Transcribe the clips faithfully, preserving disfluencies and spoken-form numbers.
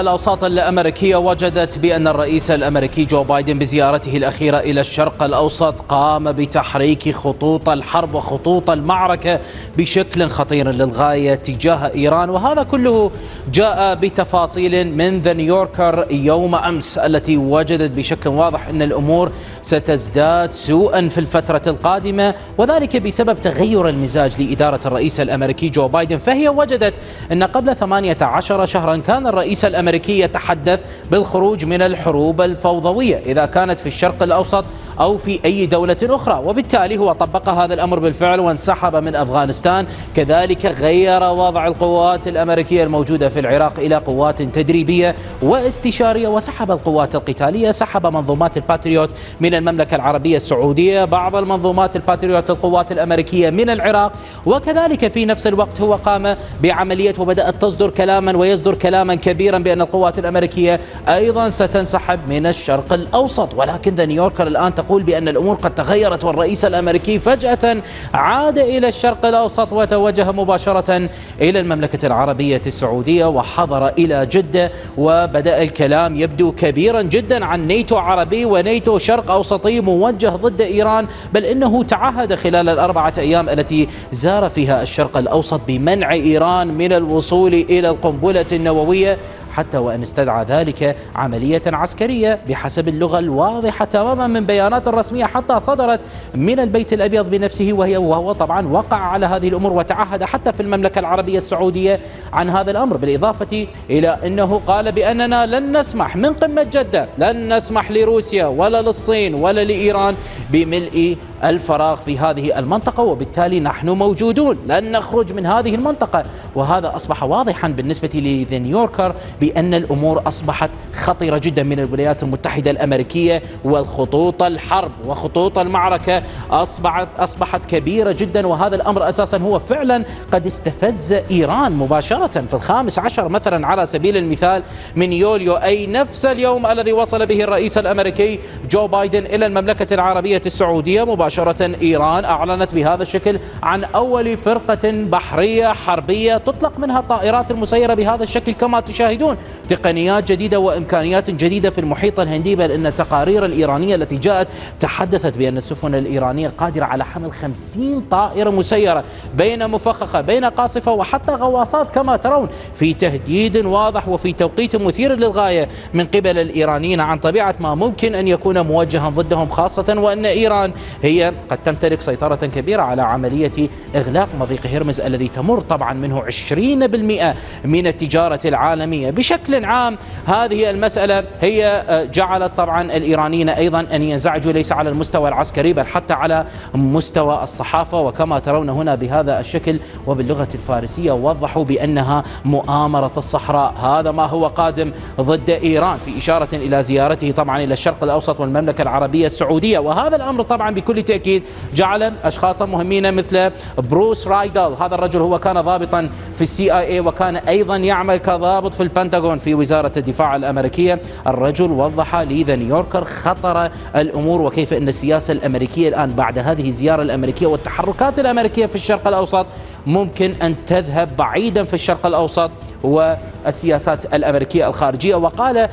الأوساط الأمريكية وجدت بأن الرئيس الأمريكي جو بايدن بزيارته الأخيرة إلى الشرق الأوسط قام بتحريك خطوط الحرب وخطوط المعركة بشكل خطير للغاية تجاه إيران، وهذا كله جاء بتفاصيل من ذا نيويوركر يوم أمس التي وجدت بشكل واضح أن الأمور ستزداد سوءا في الفترة القادمة، وذلك بسبب تغير المزاج لإدارة الرئيس الأمريكي جو بايدن. فهي وجدت أن قبل ثمانية عشر شهرا كان الرئيس الأمريكي يتحدث بالخروج من الحروب الفوضوية إذا كانت في الشرق الأوسط أو في أي دولة أخرى، وبالتالي هو طبق هذا الأمر بالفعل وانسحب من أفغانستان. كذلك غير وضع القوات الأمريكية الموجودة في العراق إلى قوات تدريبية واستشارية، وسحب القوات القتالية، سحب منظومات الباتريوت من المملكة العربية السعودية، بعض المنظومات الباتريوت للقوات الأمريكية من العراق. وكذلك في نفس الوقت هو قام بعملية وبدأت تصدر كلاما ويصدر كلاما كبيرا بأن القوات الأمريكية أيضا ستنسحب من الشرق الأوسط. ولكن ذا نيويوركر الآن تقول بأن الأمور قد تغيرت، والرئيس الأمريكي فجأة عاد إلى الشرق الأوسط وتوجه مباشرة إلى المملكة العربية السعودية وحضر إلى جدة، وبدأ الكلام يبدو كبيرا جدا عن نيتو عربي ونيتو شرق أوسطي موجه ضد إيران، بل إنه تعهد خلال الأربعة أيام التي زار فيها الشرق الأوسط بمنع إيران من الوصول إلى القنبلة النووية، حتى وأن استدعى ذلك عملية عسكرية بحسب اللغة الواضحة تماما من بيانات رسمية حتى صدرت من البيت الأبيض بنفسه، وهي وهو طبعا وقع على هذه الأمور وتعهد حتى في المملكة العربية السعودية عن هذا الأمر. بالإضافة إلى أنه قال بأننا لن نسمح من قمة جدة، لن نسمح لروسيا ولا للصين ولا لإيران بملء الفراغ في هذه المنطقة، وبالتالي نحن موجودون، لن نخرج من هذه المنطقة. وهذا أصبح واضحا بالنسبة لذا نيويوركر بأن الأمور أصبحت خطيرة جدا من الولايات المتحدة الأمريكية، والخطوط الحرب وخطوط المعركة أصبحت أصبحت كبيرة جدا. وهذا الأمر أساسا هو فعلا قد استفز إيران مباشرة في الخامس عشر مثلا على سبيل المثال من يوليو، أي نفس اليوم الذي وصل به الرئيس الأمريكي جو بايدن إلى المملكة العربية السعودية مباشرة مباشرة إيران أعلنت بهذا الشكل عن أول فرقة بحرية حربية تطلق منها الطائرات المسيرة بهذا الشكل كما تشاهدون، تقنيات جديدة وإمكانيات جديدة في المحيط الهندي، بل إن التقارير الإيرانية التي جاءت تحدثت بأن السفن الإيرانية قادرة على حمل خمسين طائرة مسيرة بين مفخخة بين قاصفة وحتى غواصات كما ترون، في تهديد واضح وفي توقيت مثير للغاية من قبل الإيرانيين عن طبيعة ما ممكن أن يكون موجها ضدهم، خاصة وأن إيران هي قد تمتلك سيطرة كبيرة على عملية إغلاق مضيق هرمز الذي تمر طبعا منه عشرين بالمئة من التجارة العالمية. بشكل عام هذه المسألة هي جعلت طبعا الإيرانيين أيضا أن ينزعجوا ليس على المستوى العسكري بل حتى على مستوى الصحافة، وكما ترون هنا بهذا الشكل وباللغة الفارسية وضحوا بأنها مؤامرة الصحراء، هذا ما هو قادم ضد إيران، في إشارة إلى زيارته طبعا إلى الشرق الأوسط والمملكة العربية السعودية. وهذا الأمر طبعا بكل بالتأكيد جعل أشخاصا مهمين مثل بروس رايدل، هذا الرجل هو كان ضابطا في السي اي اي وكان أيضا يعمل كضابط في البنتاغون في وزارة الدفاع الأمريكية، الرجل وضح لذا نيويوركر خطر الأمور وكيف أن السياسة الأمريكية الآن بعد هذه الزيارة الأمريكية والتحركات الأمريكية في الشرق الأوسط ممكن أن تذهب بعيدا في الشرق الأوسط والسياسات الأمريكية الخارجية. وقال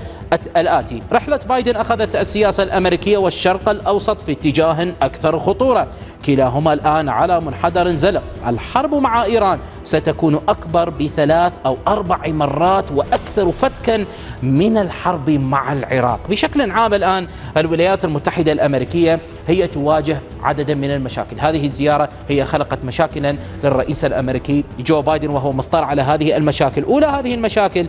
الآتي: رحلة بايدن أخذت السياسة الأمريكية والشرق الأوسط في اتجاه أكثر خطورة، كلاهما الآن على منحدر زلق، الحرب مع إيران ستكون أكبر بثلاث أو أربع مرات وأكثر فتكا من الحرب مع العراق. بشكل عام الآن الولايات المتحدة الأمريكية هي تواجه عددا من المشاكل، هذه الزيارة هي خلقت مشاكلا للرئيس الأمريكي جو بايدن وهو مضطر على هذه المشاكل. أولى هذه المشاكل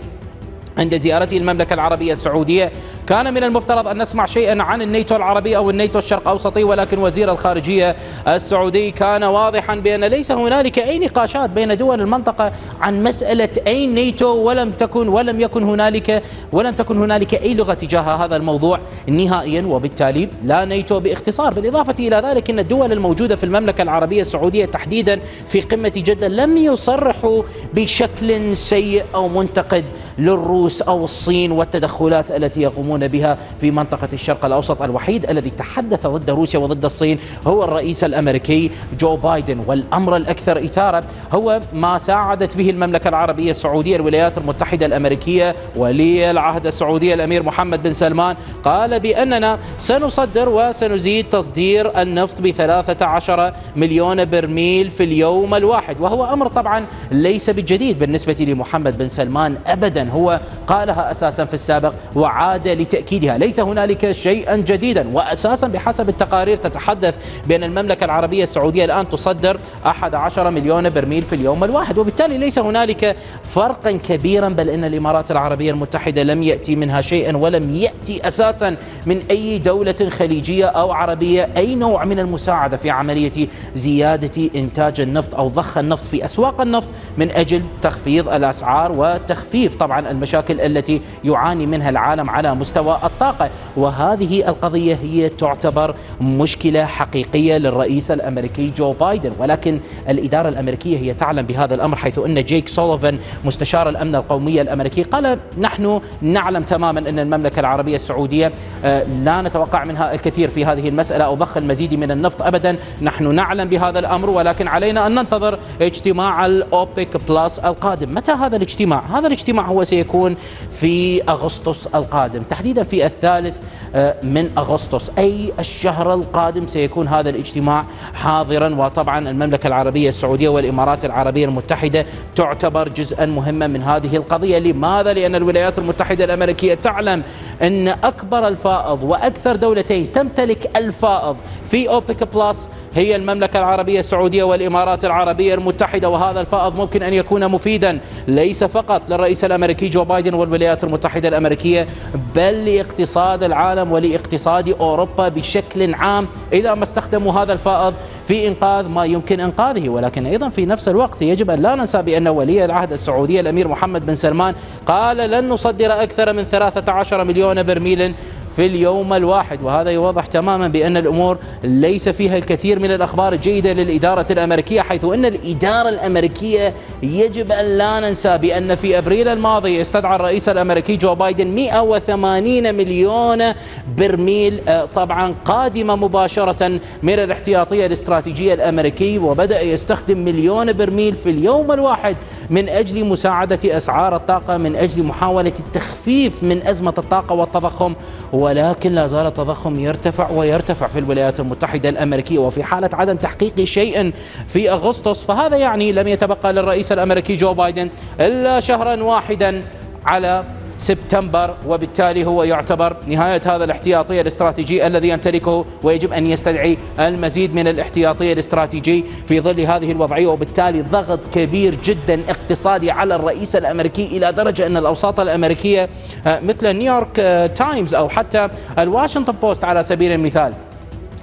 عند زيارته المملكة العربية السعودية، كان من المفترض أن نسمع شيئا عن الناتو العربي أو الناتو الشرق أوسطي، ولكن وزير الخارجية السعودي كان واضحا بأن ليس هنالك أي نقاشات بين دول المنطقة عن مسألة أي ناتو، ولم تكن ولم يكن هنالك ولم تكن هنالك أي لغة تجاه هذا الموضوع نهائيا، وبالتالي لا ناتو باختصار. بالإضافة إلى ذلك أن الدول الموجودة في المملكة العربية السعودية تحديدا في قمة جدة لم يصرحوا بشكل سيء أو منتقد للروس أو الصين والتدخلات التي يقومون يقومون بها في منطقة الشرق الأوسط. الوحيد الذي تحدث ضد روسيا وضد الصين هو الرئيس الأمريكي جو بايدن. والأمر الأكثر إثارة هو ما ساعدت به المملكة العربية السعودية الولايات المتحدة الأمريكية ولي العهد السعودي الأمير محمد بن سلمان قال بأننا سنصدر وسنزيد تصدير النفط بثلاثة عشر مليون برميل في اليوم الواحد، وهو أمر طبعا ليس بالجديد بالنسبة لمحمد بن سلمان أبدا، هو قالها أساسا في السابق وعاد لتأكيدها، ليس هنالك شيئا جديدا. وأساسا بحسب التقارير تتحدث بأن المملكة العربية السعودية الآن تصدر أحد عشر مليون برميل في اليوم الواحد، وبالتالي ليس هنالك فرقا كبيرا، بل أن الإمارات العربية المتحدة لم يأتي منها شيئا، ولم يأتي أساسا من أي دولة خليجية أو عربية أي نوع من المساعدة في عملية زيادة إنتاج النفط أو ضخ النفط في أسواق النفط من أجل تخفيض الأسعار وتخفيف طبعا المشاكل التي يعاني منها العالم على مستوى الطاقة. وهذه القضية هي تعتبر مشكلة حقيقية للرئيس الأمريكي جو بايدن، ولكن الإدارة الأمريكية هي تعلم بهذا الأمر، حيث أن جيك سوليفان مستشار الأمن القومي الأمريكي قال نحن نعلم تماما أن المملكة العربية السعودية لا نتوقع منها الكثير في هذه المسألة أو ضخ المزيد من النفط أبدا، نحن نعلم بهذا الأمر، ولكن علينا أن ننتظر اجتماع الأوبك بلس القادم. متى هذا الاجتماع؟ هذا الاجتماع هو سيكون في أغسطس القادم، تحديدا في الثالث من أغسطس، أي الشهر القادم سيكون هذا الاجتماع حاضرا. وطبعا المملكة العربية السعودية والإمارات العربية المتحدة تعتبر جزءا مهما من هذه القضية. لماذا؟ لأن الولايات المتحدة الأمريكية تعلم أن أكبر الفائض وأكثر دولتين تمتلك الفائض في أوبك بلس هي المملكة العربية السعودية والإمارات العربية المتحدة، وهذا الفائض ممكن أن يكون مفيدا ليس فقط للرئيس الأمريكي جو بايدن والولايات المتحدة الأمريكية، بل لاقتصاد العالم ولاقتصاد أوروبا بشكل عام إذا ما استخدموا هذا الفائض في إنقاذ ما يمكن إنقاذه. ولكن أيضا في نفس الوقت يجب أن لا ننسى بأن ولي العهد السعودي الأمير محمد بن سلمان قال لن نصدر أكثر من ثلاثة عشر مليون برميل في اليوم الواحد، وهذا يوضح تماما بأن الأمور ليس فيها الكثير من الأخبار الجيدة للإدارة الأمريكية، حيث أن الإدارة الأمريكية يجب أن لا ننسى بأن في أبريل الماضي استدعى الرئيس الأمريكي جو بايدن مئة وثمانين مليون برميل طبعا قادمة مباشرة من الاحتياطية الاستراتيجية الأمريكي، وبدأ يستخدم مليون برميل في اليوم الواحد من أجل مساعدة أسعار الطاقة، من أجل محاولة التخفيف من أزمة الطاقة والتضخم. ولكن لا زال التضخم يرتفع ويرتفع في الولايات المتحدة الأمريكية، وفي حالة عدم تحقيق شيء في أغسطس فهذا يعني لم يتبقى للرئيس الأمريكي جو بايدن إلا شهرا واحدا على سبتمبر، وبالتالي هو يعتبر نهاية هذا الاحتياطي الاستراتيجي الذي يمتلكه، ويجب أن يستدعي المزيد من الاحتياطي الاستراتيجي في ظل هذه الوضعية، وبالتالي ضغط كبير جدا اقتصادي على الرئيس الأمريكي إلى درجة أن الأوساط الأمريكية مثل نيويورك تايمز أو حتى الواشنطن بوست على سبيل المثال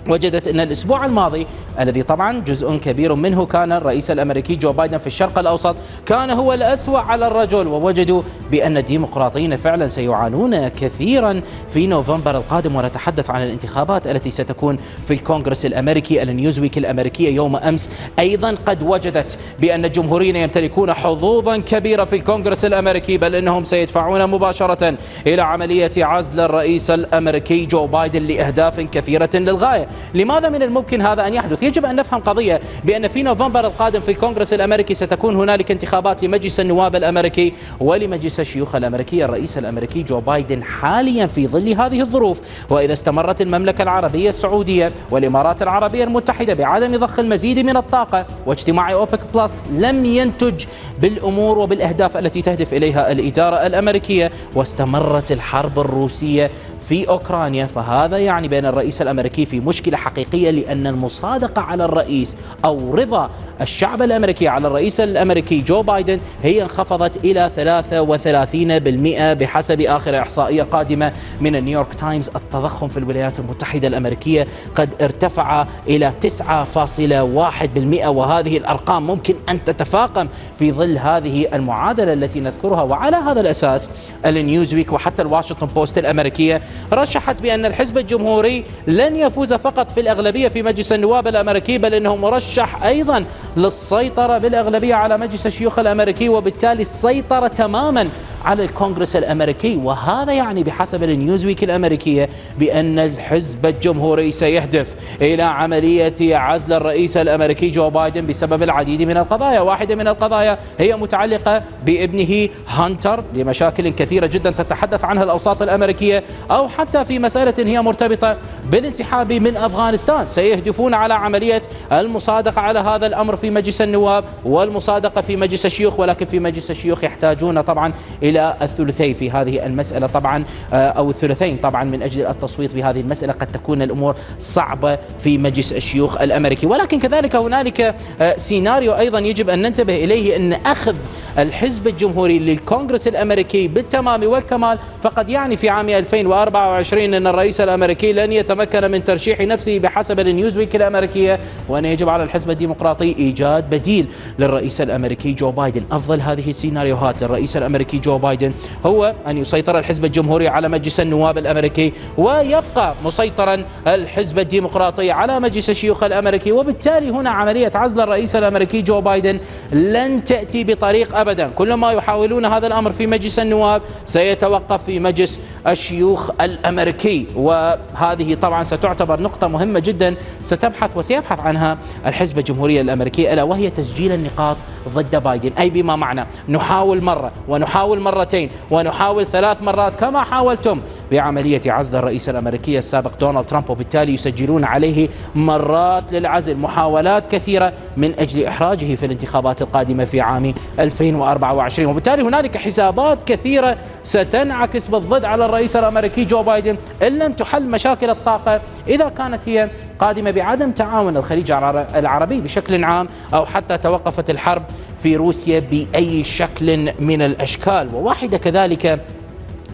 وجدت أن الأسبوع الماضي الذي طبعا جزء كبير منه كان الرئيس الأمريكي جو بايدن في الشرق الأوسط كان هو الأسوأ على الرجل، ووجدوا بأن الديمقراطيين فعلا سيعانون كثيرا في نوفمبر القادم. ونتحدث عن الانتخابات التي ستكون في الكونغرس الأمريكي. النيوزويك الأمريكية يوم أمس أيضا قد وجدت بأن الجمهوريين يمتلكون حظوظا كبيرة في الكونغرس الأمريكي، بل أنهم سيدفعون مباشرة إلى عملية عزل الرئيس الأمريكي جو بايدن لأهداف كثيرة للغاية. لماذا من الممكن هذا أن يحدث؟ يجب أن نفهم قضية بأن في نوفمبر القادم في الكونغرس الأمريكي ستكون هنالك انتخابات لمجلس النواب الأمريكي ولمجلس الشيوخ الأمريكي. الرئيس الأمريكي جو بايدن حاليا في ظل هذه الظروف، وإذا استمرت المملكة العربية السعودية والإمارات العربية المتحدة بعدم ضخ المزيد من الطاقة، واجتماع أوبك بلس لم ينتج بالأمور وبالأهداف التي تهدف إليها الإدارة الأمريكية، واستمرت الحرب الروسية في أوكرانيا، فهذا يعني بأن الرئيس الأمريكي في مشكلة حقيقية، لأن المصادقة على الرئيس أو رضا الشعب الأمريكي على الرئيس الأمريكي جو بايدن هي انخفضت إلى ثلاثة وثلاثين بالمئة بحسب آخر إحصائية قادمة من نيويورك تايمز. التضخم في الولايات المتحدة الأمريكية قد ارتفع إلى تسعة فاصلة واحد بالمئة، وهذه الأرقام ممكن أن تتفاقم في ظل هذه المعادلة التي نذكرها. وعلى هذا الأساس النيوزويك وحتى الواشنطن بوست الأمريكية رشحت بأن الحزب الجمهوري لن يفوز فقط في الأغلبية في مجلس النواب الأمريكي، بل أنه مرشح أيضا للسيطرة بالأغلبية على مجلس الشيوخ الأمريكي، وبالتالي السيطرة تماما على الكونغرس الأمريكي، وهذا يعني بحسب النيوزويك الأمريكية بأن الحزب الجمهوري سيهدف إلى عملية عزل الرئيس الأمريكي جو بايدن بسبب العديد من القضايا. واحدة من القضايا هي متعلقة بابنه هانتر لمشاكل كثيرة جدا تتحدث عنها الأوساط الأمريكية، أو حتى في مسألة هي مرتبطة بالانسحاب من أفغانستان. سيهدفون على عملية المصادقة على هذا الأمر في مجلس النواب والمصادقة في مجلس الشيوخ، ولكن في مجلس الشيوخ يحتاجون طبعا إلى الثلثين في هذه المسألة طبعا، أو الثلثين طبعا من أجل التصويت بهذه المسألة. قد تكون الأمور صعبة في مجلس الشيوخ الأمريكي، ولكن كذلك هنالك سيناريو أيضا يجب أن ننتبه إليه، أن أخذ الحزب الجمهوري للكونغرس الأمريكي بالتمام والكمال فقد يعني في عام ألفين وأربعة وعشرين أن الرئيس الأمريكي لن يتمكن من ترشيح نفسه بحسب النيوزويك الأمريكية، وأن يجب على الحزب الديمقراطي إيجاد بديل للرئيس الأمريكي جو بايدن. أفضل هذه السيناريوهات للرئيس الأمريكي جو بايدن هو أن يسيطر الحزب الجمهوري على مجلس النواب الأمريكي، ويبقى مسيطرا الحزب الديمقراطي على مجلس الشيوخ الأمريكي، وبالتالي هنا عملية عزل الرئيس الأمريكي جو بايدن لن تأتي بطريق أبدا. كلما يحاولون هذا الأمر في مجلس النواب سيتوقف في مجلس الشيوخ الأمريكي، وهذه طبعا ستعتبر نقطة مهمة جدا ستبحث وسيبحث عنها الحزب الجمهوري الأمريكي، ألا وهي تسجيل النقاط ضد بايدن. أي بما معنى نحاول مرة ونحاول مرتين ونحاول ثلاث مرات كما حاولتم بعملية عزل الرئيس الأمريكي السابق دونالد ترامب، وبالتالي يسجلون عليه مرات للعزل، محاولات كثيرة من أجل إحراجه في الانتخابات القادمة في عام ألفين وأربعة وعشرين. وبالتالي هنالك حسابات كثيرة ستنعكس بالضد على الرئيس الأمريكي جو بايدن إن لم تحل مشاكل الطاقة، إذا كانت هي قادمة بعدم تعاون الخليج العربي بشكل عام، أو حتى توقفت الحرب في روسيا بأي شكل من الأشكال. وواحدة كذلك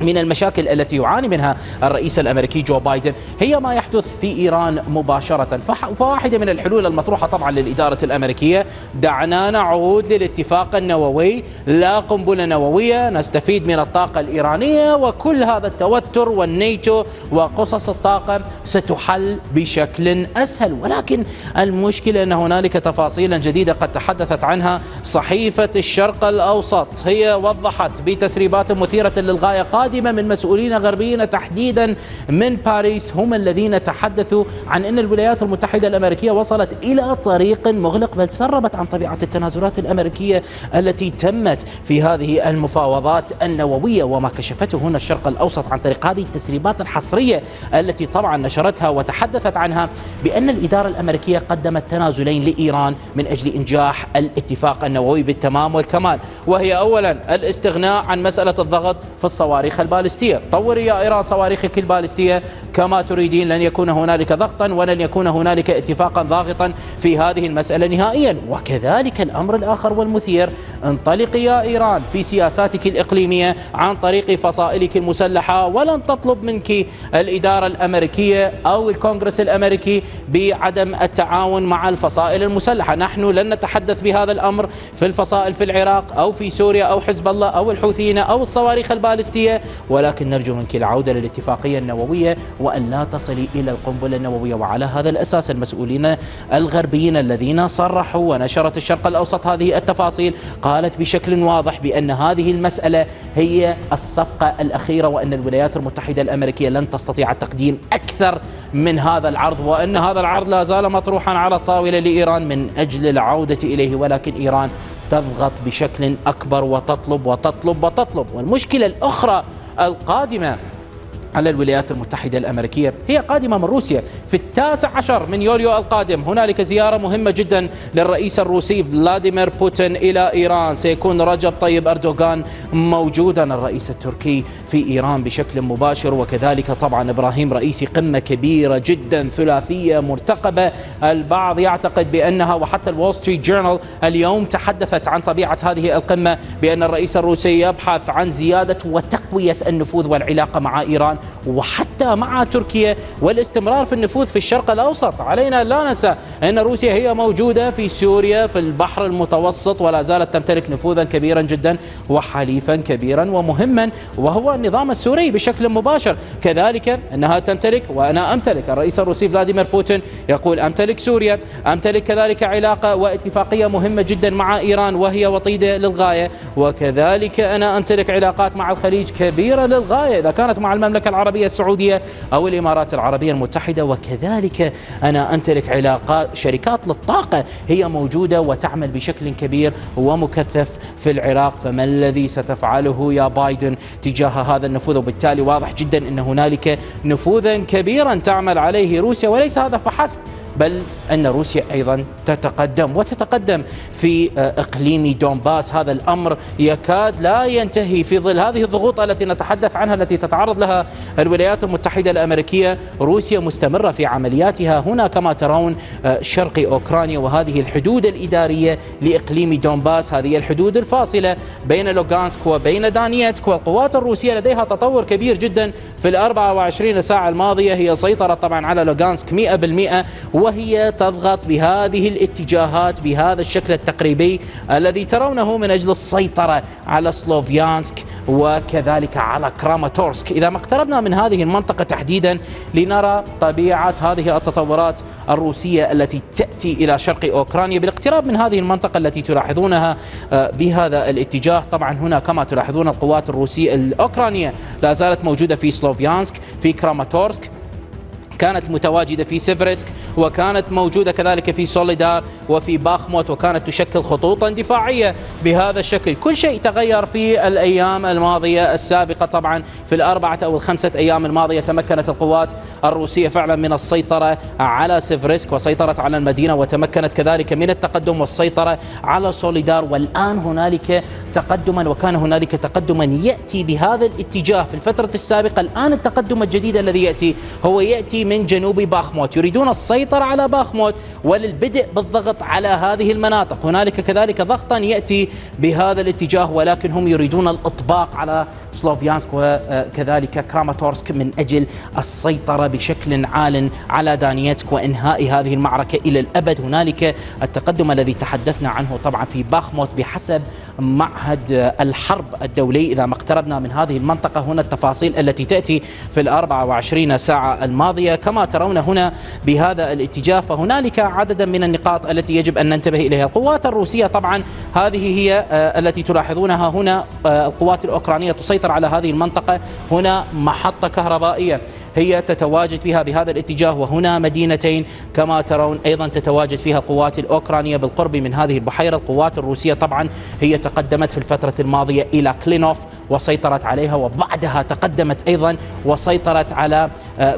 من المشاكل التي يعاني منها الرئيس الأمريكي جو بايدن هي ما يحدث في إيران مباشرة. فواحدة من الحلول المطروحة طبعا للإدارة الأمريكية، دعنا نعود للاتفاق النووي، لا قنبلة نووية، نستفيد من الطاقة الإيرانية، وكل هذا التوتر والناتو وقصص الطاقة ستحل بشكل أسهل. ولكن المشكلة أن هنالك تفاصيلا جديدة قد تحدثت عنها صحيفة الشرق الأوسط، هي وضحت بتسريبات مثيرة للغاية قادمة من مسؤولين غربيين تحديدا من باريس، هم الذين تحدثوا عن أن الولايات المتحدة الأمريكية وصلت إلى طريق مغلق، بل سربت عن طبيعة التنازلات الأمريكية التي تمت في هذه المفاوضات النووية. وما كشفته هنا الشرق الأوسط عن طريق هذه التسريبات الحصرية التي طبعا نشرتها وتحدثت عنها، بأن الإدارة الأمريكية قدمت تنازلين لإيران من أجل إنجاح الاتفاق النووي بالتمام والكمال، وهي أولا الاستغناء عن مسألة الضغط في الصواريخ البالستية. طوري يا إيران صواريخك البالستية كما تريدين، لن يكون هنالك ضغطا ولن يكون هنالك اتفاقا ضاغطا في هذه المسألة نهائيا. وكذلك الأمر الآخر والمثير، انطلق يا إيران في سياساتك الإقليمية عن طريق فصائلك المسلحة، ولن تطلب منك الإدارة الأمريكية أو الكونغرس الأمريكي بعدم التعاون مع الفصائل المسلحة. نحن لن نتحدث بهذا الأمر في الفصائل في العراق أو في سوريا أو حزب الله أو الحوثيين أو الصواريخ البالستية، ولكن نرجو منك العودة للاتفاقية النووية وأن لا تصلي إلى القنبلة النووية. وعلى هذا الأساس المسؤولين الغربيين الذين صرحوا ونشرت الشرق الأوسط هذه التفاصيل قالت بشكل واضح بأن هذه المسألة هي الصفقة الأخيرة، وأن الولايات المتحدة الأمريكية لن تستطيع تقديم أكثر من هذا العرض، وأن هذا العرض لا زال مطروحا على الطاولة لإيران من أجل العودة إليه، ولكن إيران تضغط بشكل أكبر وتطلب وتطلب وتطلب. والمشكلة الأخرى القادمة على الولايات المتحدة الأمريكية هي قادمة من روسيا. في التاسع عشر من يوليو القادم هنالك زيارة مهمة جدا للرئيس الروسي فلاديمير بوتين إلى إيران، سيكون رجب طيب أردوغان موجودا الرئيس التركي في إيران بشكل مباشر، وكذلك طبعا إبراهيم رئيسي. قمة كبيرة جدا، ثلاثية مرتقبة، البعض يعتقد بأنها، وحتى الول ستريت جورنال اليوم تحدثت عن طبيعة هذه القمة بأن الرئيس الروسي يبحث عن زيادة وتقوية النفوذ والعلاقة مع إيران، وحتى مع تركيا والاستمرار في النفوذ في الشرق الأوسط. علينا لا ننسى أن روسيا هي موجودة في سوريا في البحر المتوسط ولا زالت تمتلك نفوذا كبيرا جدا وحليفا كبيرا ومهما وهو النظام السوري بشكل مباشر. كذلك أنها تمتلك وأنا أمتلك، الرئيس الروسي فلاديمير بوتين يقول أمتلك سوريا، أمتلك كذلك علاقة واتفاقية مهمة جدا مع إيران وهي وطيدة للغاية، وكذلك أنا أمتلك علاقات مع الخليج كبيرة للغاية إذا كانت مع المملكة العربية السعودية أو الإمارات العربية المتحدة، وكذلك أنا أمتلك علاقات شركات للطاقة هي موجودة وتعمل بشكل كبير ومكثف في العراق. فما الذي ستفعله يا بايدن تجاه هذا النفوذ؟ وبالتالي واضح جدا أن هنالك نفوذا كبيرا تعمل عليه روسيا، وليس هذا فحسب بل أن روسيا أيضا تتقدم وتتقدم في إقليم دونباس. هذا الأمر يكاد لا ينتهي في ظل هذه الضغوط التي نتحدث عنها التي تتعرض لها الولايات المتحدة الأمريكية. روسيا مستمرة في عملياتها هنا كما ترون شرق أوكرانيا، وهذه الحدود الإدارية لإقليم دونباس، هذه الحدود الفاصلة بين لوغانسك وبين دانيتسك، والقوات الروسية لديها تطور كبير جدا في الأربعة وعشرين ساعة الماضية. هي سيطرت طبعا على لوغانسك مئة بالمئة وهي تضغط بهذه الاتجاهات بهذا الشكل التقريبي الذي ترونه من أجل السيطرة على سلوفيانسك وكذلك على كراماتورسك. إذا ما اقتربنا من هذه المنطقة تحديدا لنرى طبيعة هذه التطورات الروسية التي تأتي إلى شرق أوكرانيا بالاقتراب من هذه المنطقة التي تلاحظونها بهذا الاتجاه. طبعا هنا كما تلاحظون القوات الروسية الأوكرانية لا زالت موجودة في سلوفيانسك، في كراماتورسك، كانت متواجدة في سيفرسك، وكانت موجودة كذلك في سوليدار وفي باخموت، وكانت تشكل خطوطا دفاعية بهذا الشكل. كل شيء تغير في الأيام الماضية السابقة. طبعا في الأربعة أو الخمسة أيام الماضية تمكنت القوات الروسية فعلا من السيطرة على سيفرسك وسيطرت على المدينة، وتمكنت كذلك من التقدم والسيطرة على سوليدار، والآن هنالك تقدما وكان هنالك تقدما يأتي بهذا الاتجاه في الفترة السابقة. الآن التقدم الجديد الذي يأتي هو يأتي من جنوب باخموت، يريدون السيطرة على باخموت وللبدء بالضغط على هذه المناطق. هنالك كذلك ضغطا يأتي بهذا الاتجاه، ولكن هم يريدون الإطباق على سلوفيانسك وكذلك كراماتورسك من أجل السيطرة بشكل عال على دانيتسك وإنهاء هذه المعركة إلى الأبد. هنالك التقدم الذي تحدثنا عنه طبعا في باخموت بحسب معهد الحرب الدولي. إذا ما اقتربنا من هذه المنطقة هنا التفاصيل التي تأتي في الأربعة وعشرين ساعة الماضية كما ترون هنا بهذا الاتجاه. فهنالك عددا من النقاط التي يجب أن ننتبه إليها. القوات الروسية طبعا هذه هي التي تلاحظونها هنا، القوات الأوكرانية تسيطر على هذه المنطقة. هنا محطة كهربائية هي تتواجد فيها بهذا الاتجاه، وهنا مدينتين كما ترون أيضا تتواجد فيها القوات الأوكرانية بالقرب من هذه البحيرة. القوات الروسية طبعا هي تقدمت في الفترة الماضية إلى كلينوف وسيطرت عليها، وبعدها تقدمت أيضا وسيطرت على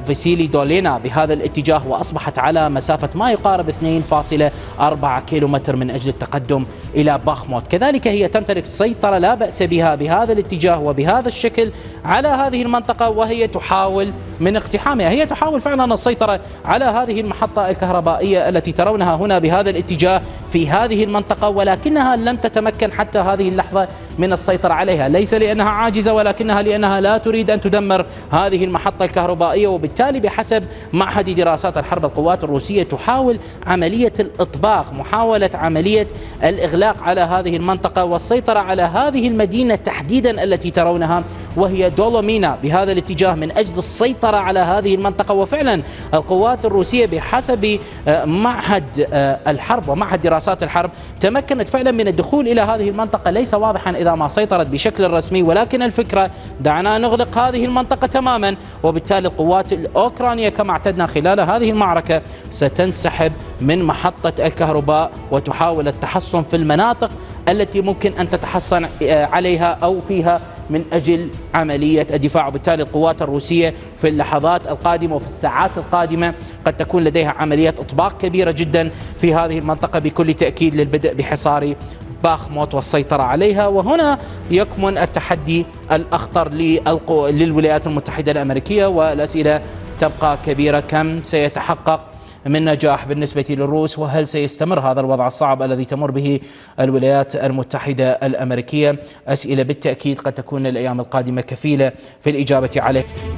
فيسيلي دولينا بهذا الاتجاه، وأصبحت على مسافة ما يقارب اثنين فاصلة أربعة كيلومتر من أجل التقدم إلى باخموت. كذلك هي تمتلك سيطرة لا بأس بها بهذا الاتجاه وبهذا الشكل على هذه المنطقة، وهي تحاول من اقتحامها، هي تحاول فعلا السيطرة على هذه المحطة الكهربائية التي ترونها هنا بهذا الاتجاه في هذه المنطقة، ولكنها لم تتمكن حتى هذه اللحظة من السيطرة عليها، ليس لأنها عاجزة ولكنها لأنها لا تريد أن تدمر هذه المحطة الكهربائية. وبالتالي بحسب معهد دراسات الحرب القوات الروسية تحاول عملية الإطباق، محاولة عملية الإغلاق على هذه المنطقة والسيطرة على هذه المدينة تحديدا التي ترونها وهي دولومينا بهذا الاتجاه من أجل السيطرة على هذه المنطقة. وفعلا القوات الروسية بحسب معهد الحرب ومعهد دراسات الحرب تمكنت فعلا من الدخول إلى هذه المنطقة. ليس واضحا إذا ما سيطرت بشكل رسمي، ولكن الفكرة دعنا نغلق هذه المنطقة تماما، وبالتالي القوات الأوكرانية كما اعتدنا خلال هذه المعركة ستنسحب من محطة الكهرباء وتحاول التحصن في المناطق التي ممكن أن تتحصن عليها أو فيها من أجل عملية الدفاع. وبالتالي القوات الروسية في اللحظات القادمة وفي الساعات القادمة قد تكون لديها عمليات إطباق كبيرة جدا في هذه المنطقة بكل تأكيد للبدء بحصار باخموت والسيطرة عليها. وهنا يكمن التحدي الأخطر للولايات المتحدة الأمريكية، والأسئلة تبقى كبيرة. كم سيتحقق من نجاح بالنسبة للروس؟ وهل سيستمر هذا الوضع الصعب الذي تمر به الولايات المتحدة الأمريكية؟ أسئلة بالتأكيد قد تكون الأيام القادمة كفيلة في الإجابة عليها.